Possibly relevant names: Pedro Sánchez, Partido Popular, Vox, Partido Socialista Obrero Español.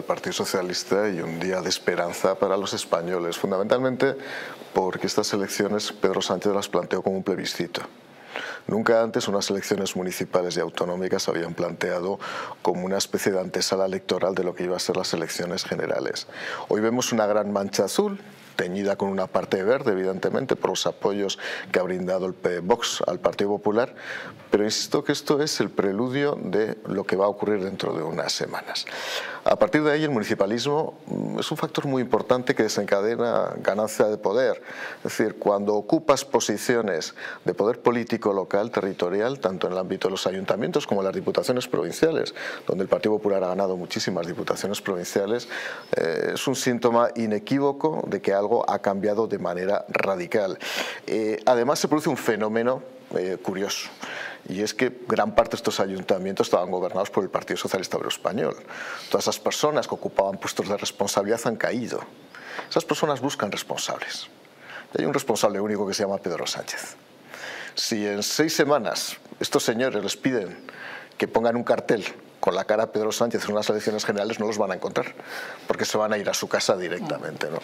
al Partido Socialista y un día de esperanza para los españoles, fundamentalmente porque estas elecciones Pedro Sánchez las planteó como un plebiscito. Nunca antes unas elecciones municipales y autonómicas se habían planteado como una especie de antesala electoral de lo que iba a ser las elecciones generales. Hoy vemos una gran mancha azul, teñida con una parte verde, evidentemente, por los apoyos que ha brindado el Vox al Partido Popular, pero insisto que esto es el preludio de lo que va a ocurrir dentro de unas semanas. A partir de ahí, el municipalismo es un factor muy importante que desencadena ganancia de poder. Es decir, cuando ocupas posiciones de poder político local, territorial, tanto en el ámbito de los ayuntamientos como en las diputaciones provinciales, donde el Partido Popular ha ganado muchísimas diputaciones provinciales, es un síntoma inequívoco de que algo ha cambiado de manera radical. Además, se produce un fenómeno curioso, y es que gran parte de estos ayuntamientos estaban gobernados por el Partido Socialista Obrero Español. Todas esas personas que ocupaban puestos de responsabilidad han caído. Esas personas buscan responsables. Y hay un responsable único que se llama Pedro Sánchez. Si en 6 semanas estos señores les piden que pongan un cartel con la cara a Pedro Sánchez en unas elecciones generales, no los van a encontrar, porque se van a ir a su casa directamente, ¿no?